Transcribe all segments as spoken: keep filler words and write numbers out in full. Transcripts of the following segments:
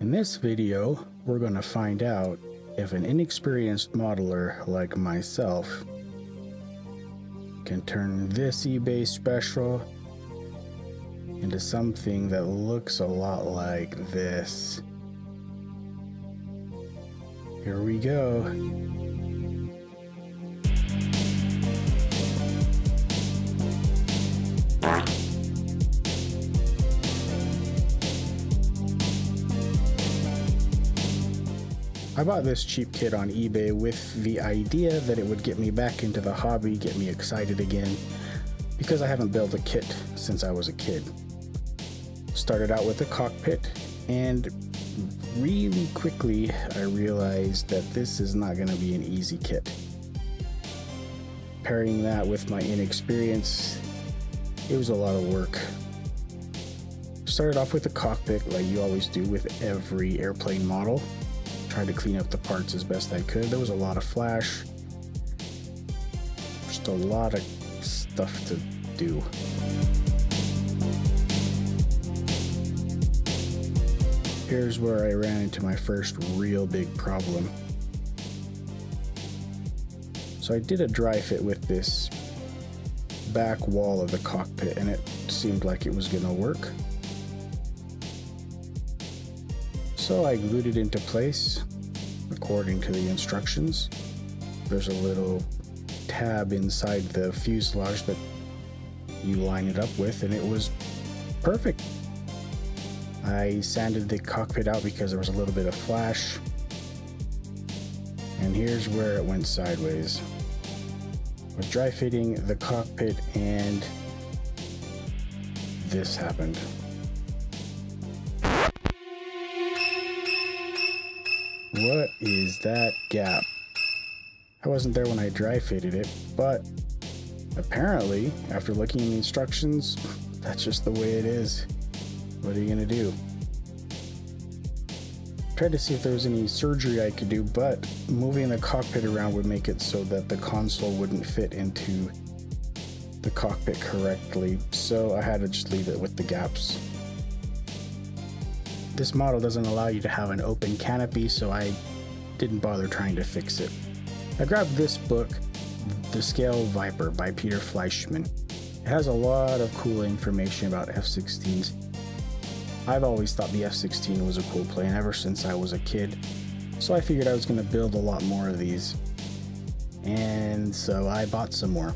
In this video, we're going to find out if an inexperienced modeler like myself can turn this eBay special into something that looks a lot like this. Here we go. I bought this cheap kit on eBay with the idea that it would get me back into the hobby, get me excited again, because I haven't built a kit since I was a kid. Started out with a cockpit, and really quickly I realized that this is not going to be an easy kit. Pairing that with my inexperience, it was a lot of work. Started off with a cockpit like you always do with every airplane model. Tried to clean up the parts as best I could. There was a lot of flash, just a lot of stuff to do. Here's where I ran into my first real big problem. So I did a dry fit with this back wall of the cockpit, and it seemed like it was gonna work. So I glued it into place according to the instructions. There's a little tab inside the fuselage that you line it up with, and it was perfect. I sanded the cockpit out because there was a little bit of flash, and here's where it went sideways. With dry fitting the cockpit, and this happened. What is that gap? I wasn't there when I dry fitted it, but apparently after looking at the instructions, that's just the way it is. What are you gonna do? Tried to see if there was any surgery I could do, but moving the cockpit around would make it so that the console wouldn't fit into the cockpit correctly, so I had to just leave it with the gaps. This model doesn't allow you to have an open canopy, so I didn't bother trying to fix it. I grabbed this book, The Scale Viper by Peter Fleischman. It has a lot of cool information about F sixteens. I've always thought the F sixteen was a cool plane ever since I was a kid, so I figured I was going to build a lot more of these, and so I bought some more.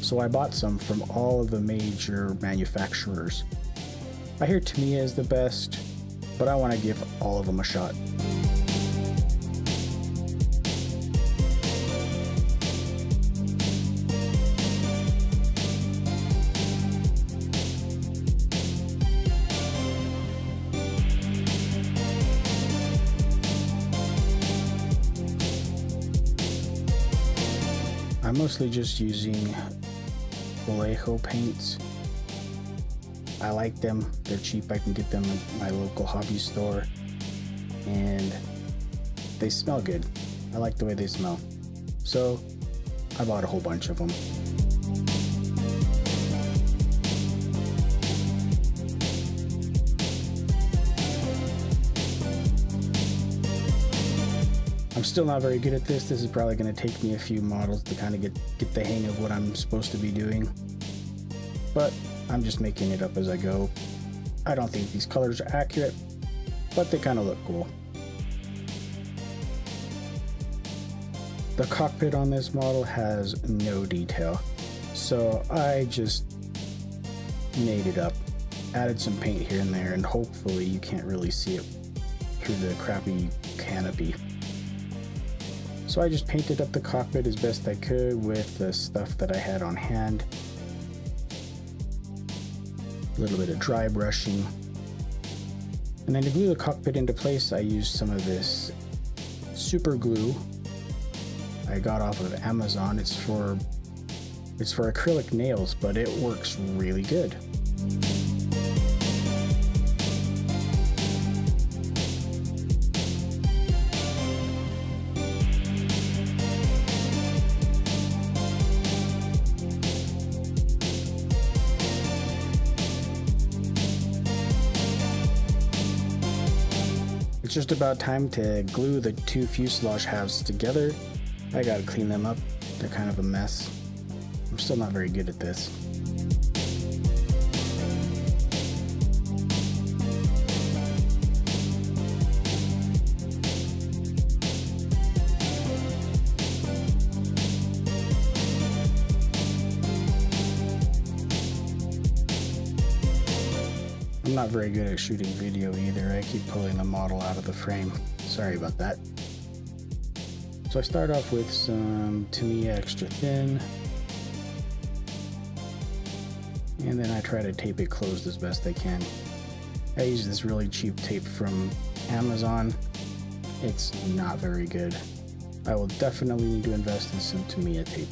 So I bought some from all of the major manufacturers. I hear Tamiya is the best, but I want to give all of them a shot. I'm mostly just using Vallejo paints. I like them, they're cheap, I can get them at my local hobby store, and they smell good. I like the way they smell, so I bought a whole bunch of them. I'm still not very good at this. This is probably going to take me a few models to kind of get, get the hang of what I'm supposed to be doing. But I'm just making it up as I go. I don't think these colors are accurate, but they kind of look cool. The cockpit on this model has no detail, so I just made it up. Added some paint here and there, and hopefully you can't really see it through the crappy canopy. So I just painted up the cockpit as best I could with the stuff that I had on hand. A little bit of dry brushing. And then to glue the cockpit into place, I used some of this super glue I got off of Amazon. It's for, it's for acrylic nails, but it works really good. just about time to glue the two fuselage halves together. I gotta clean them up, they're kind of a mess. I'm still not very good at this. I'm not very good at shooting video either. I keep pulling the model out of the frame. Sorry about that. So I start off with some Tamiya extra thin, and then I try to tape it closed as best I can. I use this really cheap tape from Amazon. It's not very good. I will definitely need to invest in some Tamiya tape.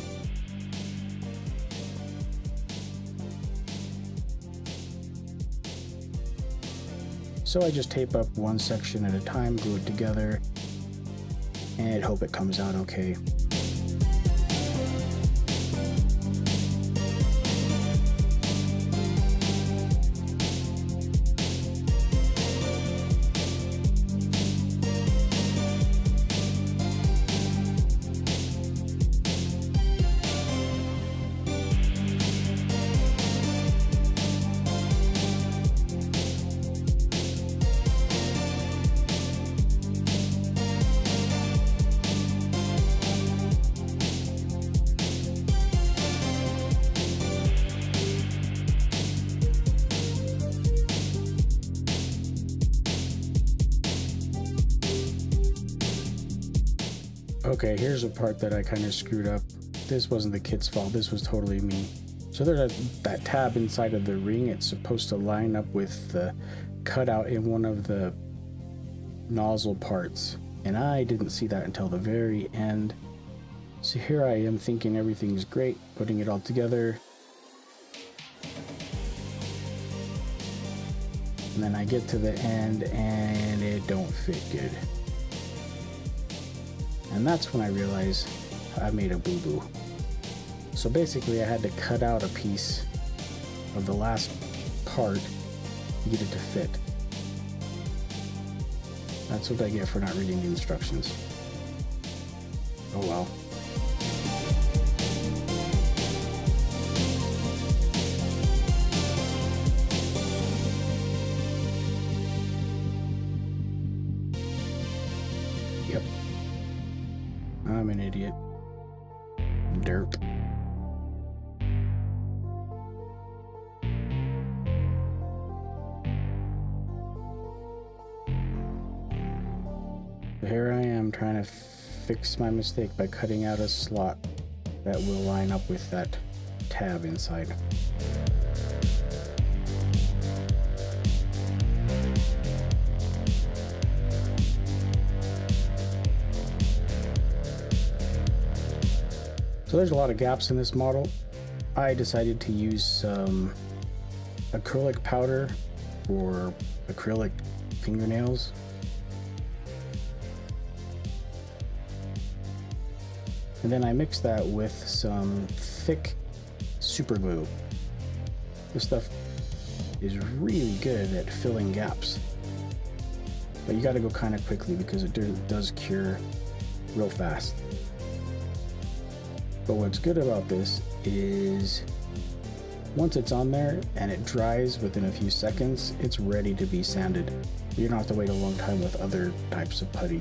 So I just tape up one section at a time, glue it together, and hope it comes out okay. Okay, here's a part that I kind of screwed up. This wasn't the kit's fault, this was totally me. So there's a, that tab inside of the ring. It's supposed to line up with the cutout in one of the nozzle parts. And I didn't see that until the very end. So here I am thinking everything's great, putting it all together. And then I get to the end and it don't fit good. And that's when I realized I made a boo-boo. So basically I had to cut out a piece of the last part to get it to fit. That's what I get for not reading the instructions. Oh well. Yep. I'm an idiot. Derp. Here I am trying to fix my mistake by cutting out a slot that will line up with that tab inside. So there's a lot of gaps in this model. I decided to use some acrylic powder or acrylic fingernails. And then I mixed that with some thick super glue. This stuff is really good at filling gaps. But you gotta go kind of quickly because it does cure real fast. But what's good about this is once it's on there and it dries within a few seconds, it's ready to be sanded. You don't have to wait a long time with other types of putty.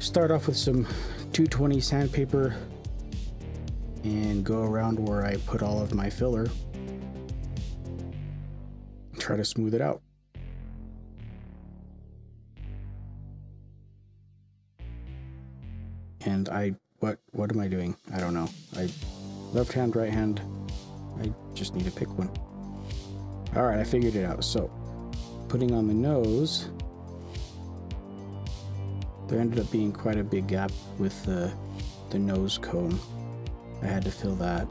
Start off with some two twenty sandpaper and go around where I put all of my filler. Try to smooth it out. And I, what, what am I doing? I don't know. I, left hand, right hand, I just need to pick one. All right, I figured it out. So putting on the nose, there ended up being quite a big gap with the, the nose cone. I had to fill that.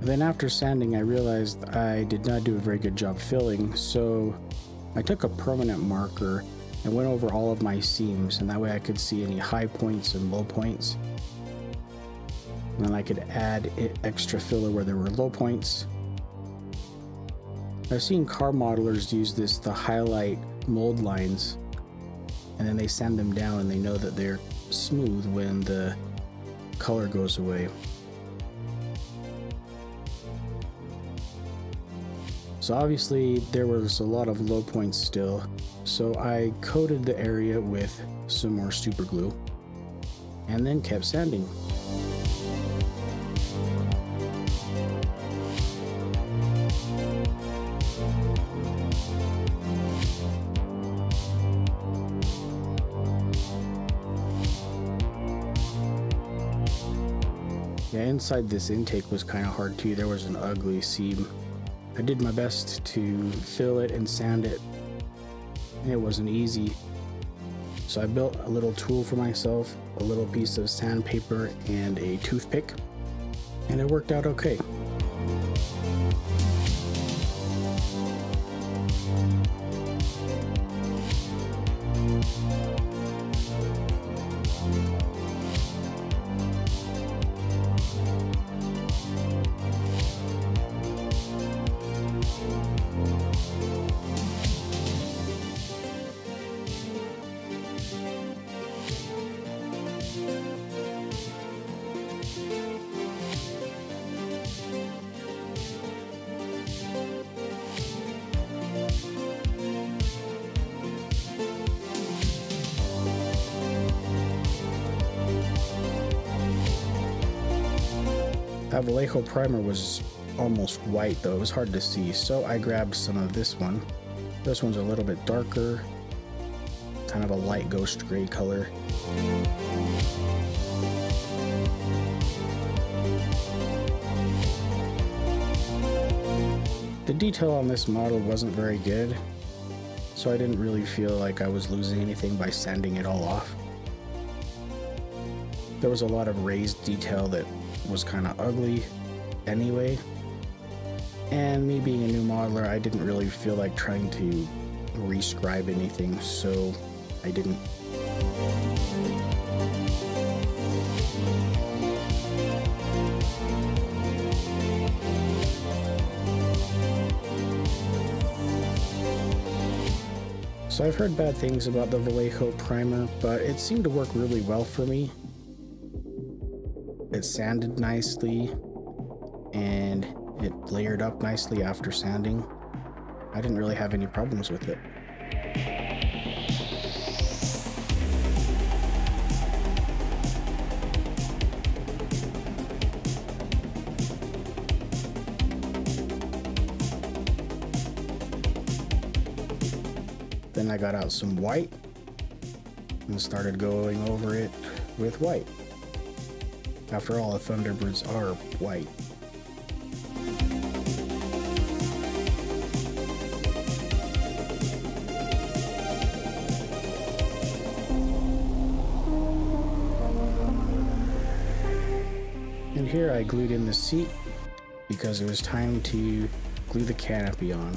And then after sanding, I realized I did not do a very good job filling, so I took a permanent marker and went over all of my seams, and that way I could see any high points and low points. And then I could add extra filler where there were low points. I've seen car modelers use this to highlight mold lines, and then they sand them down and they know that they're smooth when the color goes away. So obviously there was a lot of low points still, so I coated the area with some more super glue and then kept sanding. Yeah, inside this intake was kind of hard too. There was an ugly seam. I did my best to fill it and sand it. It wasn't easy. So I built a little tool for myself, a little piece of sandpaper and a toothpick, and it worked out okay. That Vallejo primer was almost white though, it was hard to see, so I grabbed some of this one. This one's a little bit darker, kind of a light ghost gray color. The detail on this model wasn't very good, so I didn't really feel like I was losing anything by sanding it all off. There was a lot of raised detail that was kind of ugly anyway, and me being a new modeler, I didn't really feel like trying to rescribe anything, so I didn't. So I've heard bad things about the Vallejo primer, but it seemed to work really well for me. It sanded nicely and it layered up nicely after sanding. I didn't really have any problems with it. Then I got out some white and started going over it with white. After all, the Thunderbirds are white. And here I glued in the seat because it was time to glue the canopy on.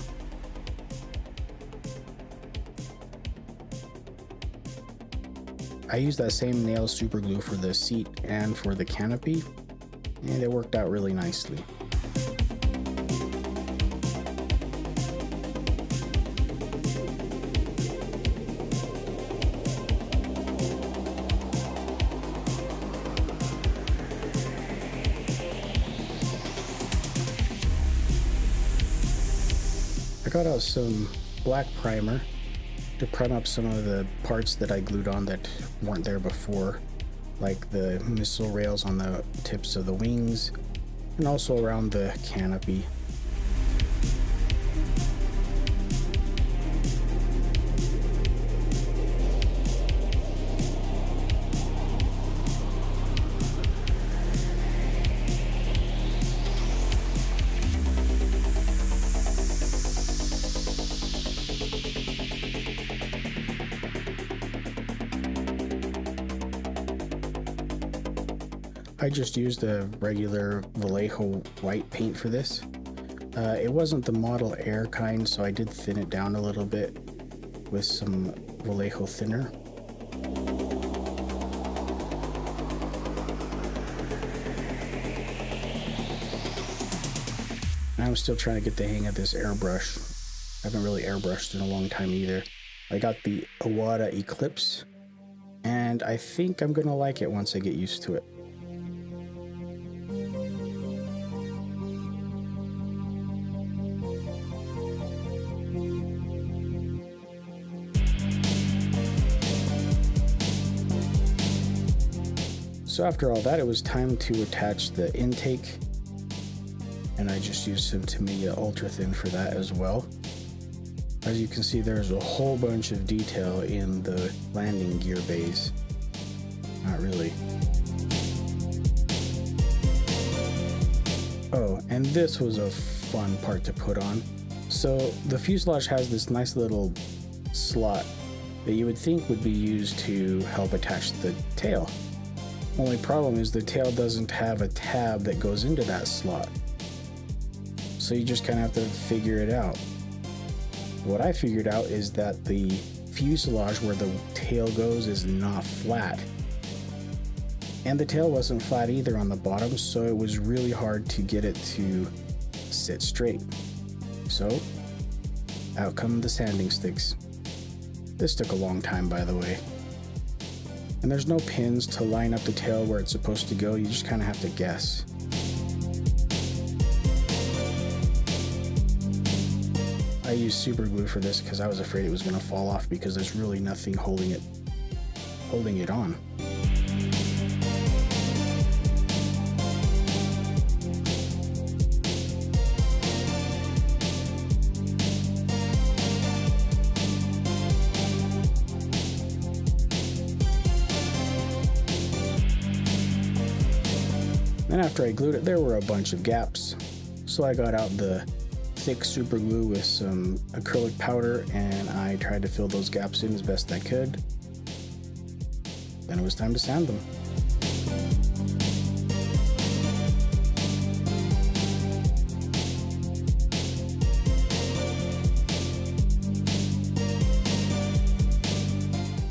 I used that same nail super glue for the seat and for the canopy, and it worked out really nicely. I got out some black primer to prime up some of the parts that I glued on that weren't there before, like the missile rails on the tips of the wings and also around the canopy. I just used a regular Vallejo white paint for this. Uh, it wasn't the Model Air kind, so I did thin it down a little bit with some Vallejo thinner. I'm still trying to get the hang of this airbrush. I haven't really airbrushed in a long time either. I got the Iwata Eclipse, and I think I'm gonna like it once I get used to it. So after all that, it was time to attach the intake, and I just used some Tamiya ultra thin for that as well. As you can see, there's a whole bunch of detail in the landing gear bays. Not really. Oh, and this was a fun part to put on. So the fuselage has this nice little slot that you would think would be used to help attach the tail. Only problem is the tail doesn't have a tab that goes into that slot. So you just kind of have to figure it out. What I figured out is that the fuselage where the tail goes is not flat. And the tail wasn't flat either on the bottom, so it was really hard to get it to sit straight. So, out come the sanding sticks. This took a long time, by the way. And there's no pins to line up the tail where it's supposed to go, you just kind of have to guess. I used super glue for this because I was afraid it was going to fall off because there's really nothing holding it, holding it on. And after I glued it, there were a bunch of gaps. So I got out the thick super glue with some acrylic powder and I tried to fill those gaps in as best I could. Then it was time to sand them.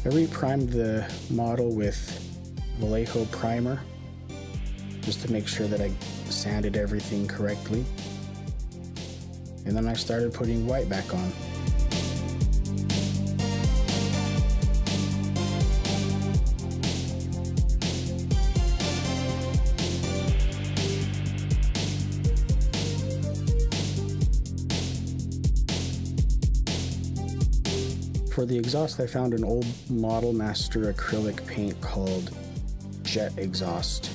I reprimed the model with Vallejo primer, just to make sure that I sanded everything correctly. And then I started putting white back on. For the exhaust, I found an old Model Master acrylic paint called Jet Exhaust.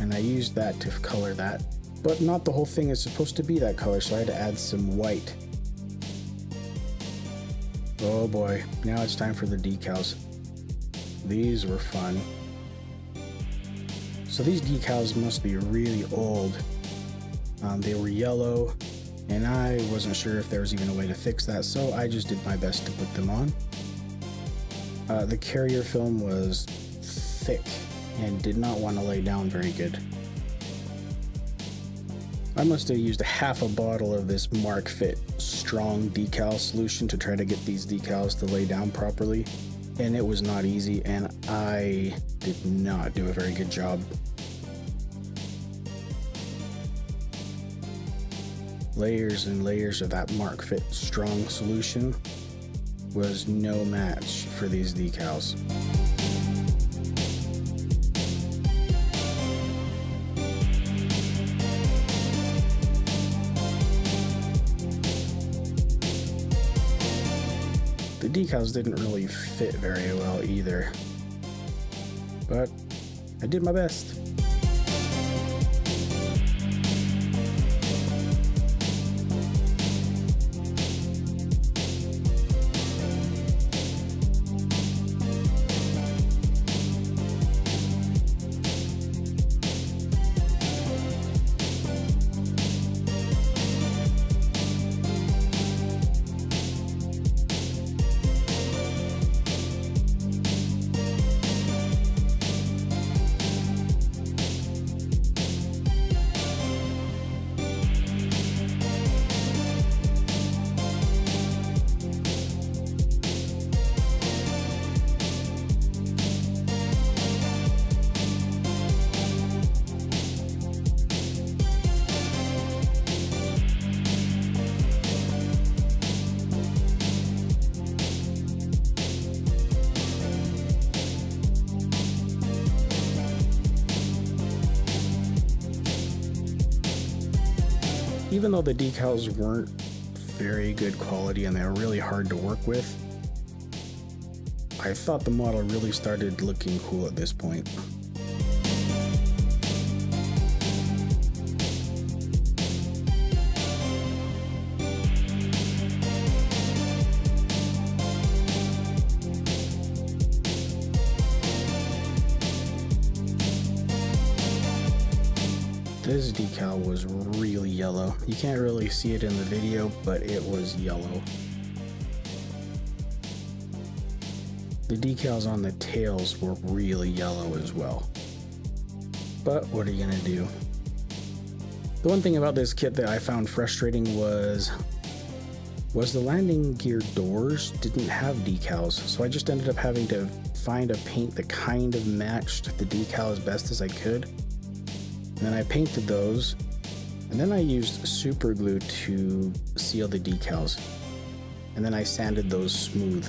And I used that to color that, but not the whole thing is supposed to be that color, so I had to add some white. Oh boy, now it's time for the decals. These were fun. So these decals must be really old. Um, they were yellow, and I wasn't sure if there was even a way to fix that, so I just did my best to put them on. Uh, the carrier film was thick and did not want to lay down very good. I must have used a half a bottle of this Mark Fit strong decal solution to try to get these decals to lay down properly, and it was not easy, and I did not do a very good job. Layers and layers of that Mark Fit strong solution was no match for these decals. The decals didn't really fit very well either, but I did my best. even though the decals weren't very good quality and they were really hard to work with, I thought the model really started looking cool at this point. This decal was really yellow. You can't really see it in the video, but it was yellow. The decals on the tails were really yellow as well. But what are you gonna do? The one thing about this kit that I found frustrating was, was the landing gear doors didn't have decals, so I just ended up having to find a paint that kind of matched the decal as best as I could. And then I painted those, and then I used super glue to seal the decals, and then I sanded those smooth,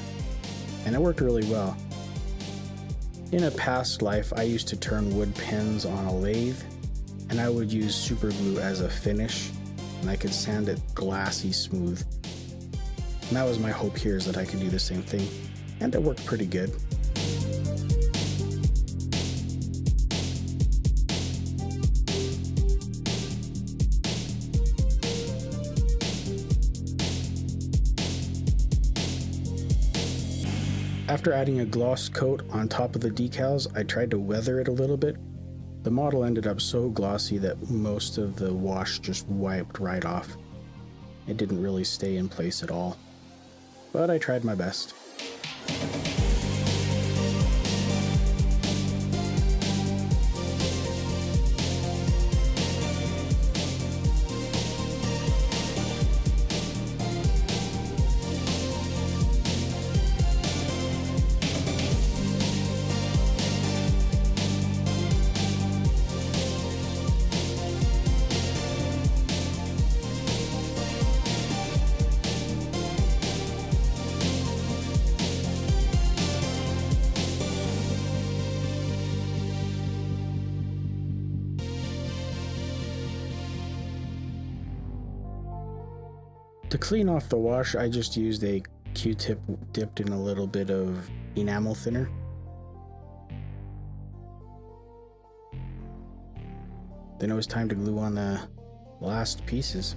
and it worked really well. In a past life, I used to turn wood pins on a lathe, and I would use super glue as a finish, and I could sand it glassy smooth. And that was my hope here, is that I could do the same thing, and it worked pretty good. After adding a gloss coat on top of the decals, I tried to weather it a little bit. The model ended up so glossy that most of the wash just wiped right off. It didn't really stay in place at all, but I tried my best. To clean off the wash, I just used a Q-tip dipped in a little bit of enamel thinner. Then it was time to glue on the last pieces.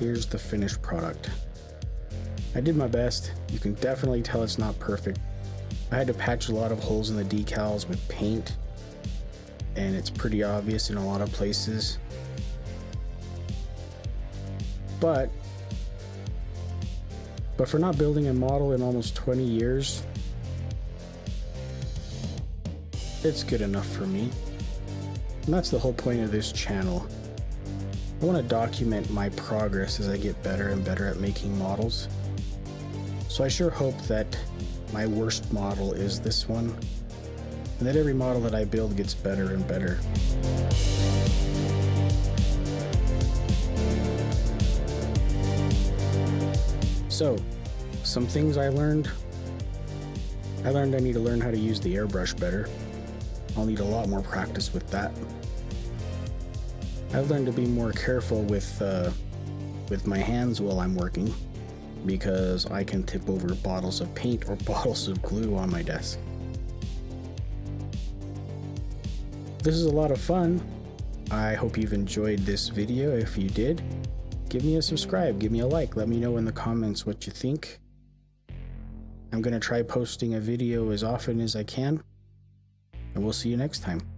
Here's the finished product. I did my best. You can definitely tell it's not perfect. I had to patch a lot of holes in the decals with paint, and it's pretty obvious in a lot of places. But, but for not building a model in almost twenty years, it's good enough for me. And that's the whole point of this channel. I want to document my progress as I get better and better at making models. So I sure hope that my worst model is this one, and that every model that I build gets better and better. So, some things I learned. I learned I need to learn how to use the airbrush better. I'll need a lot more practice with that. I've learned to be more careful with, uh, with my hands while I'm working, because I can tip over bottles of paint or bottles of glue on my desk. This is a lot of fun. I hope you've enjoyed this video. If you did, give me a subscribe, give me a like, let me know in the comments what you think. I'm gonna try posting a video as often as I can, and we'll see you next time.